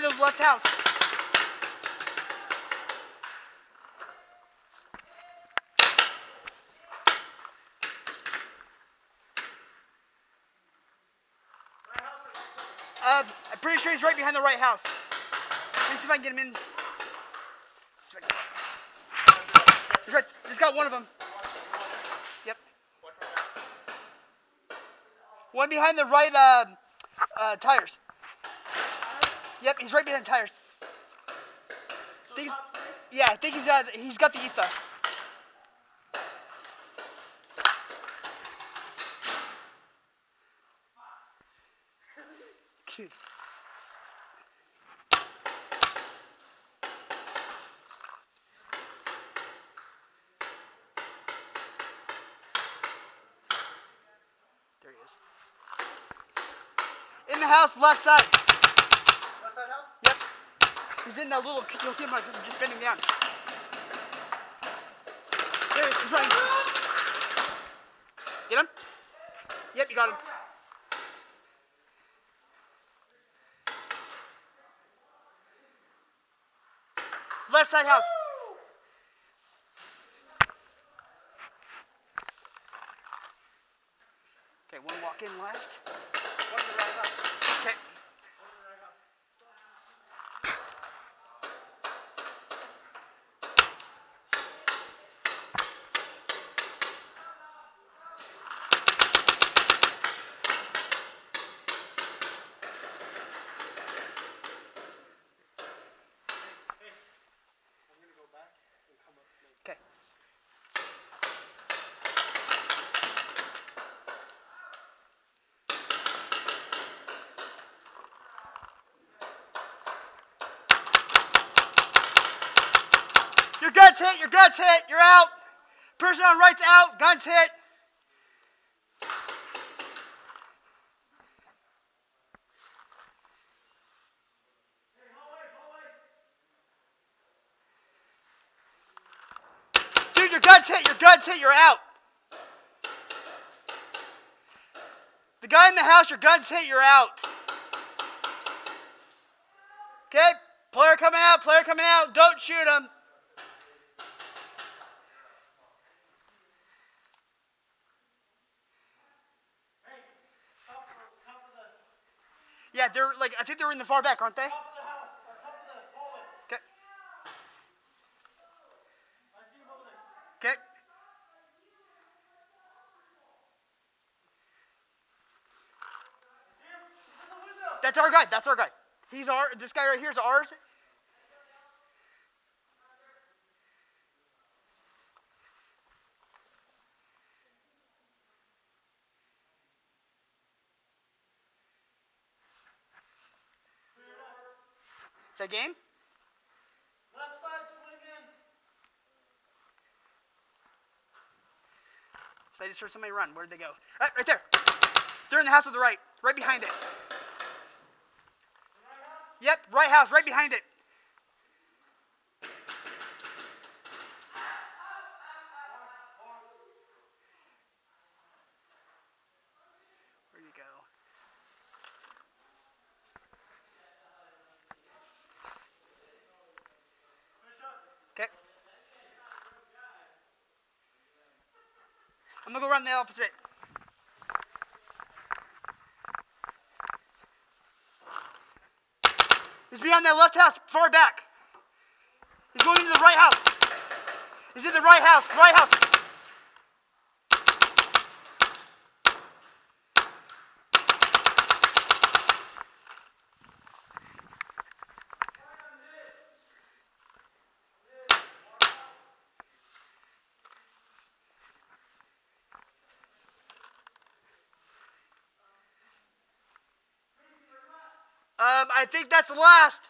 behind those left house. I'm pretty sure he's right behind the right house. Let me see if I can get him in. He's right. Just got one of them. Yep. One behind the right tires. Yep, he's right behind the tires. I think he's got the ether. In the house, left side. Left side house? Yep. He's in that little, you'll see him like just bending down. There he is, he's running. Get him? Yep, you got him. Left side house. Okay, one walk in left. One to the right house. Okay. One to the right house. Hey, I'm gonna go back and come up slow. Okay. Your guts hit, you're out. Person on right's out, guns hit. Dude, your guts hit, you're out. The guy in the house, your guns hit, you're out. Okay, player coming out, don't shoot him. Yeah, they're like, I think they're in the far back, aren't they? Okay. Okay. That's our guy. This guy right here is ours. The game? Left side, swing in. So I just heard somebody run. Where'd they go? Right there. They're in the house to the right. Right behind it. The right house? Yep, right house. Right behind it. I'm gonna go run the opposite. He's behind that left house, far back. He's going into the right house. He's in the right house. I think that's the last.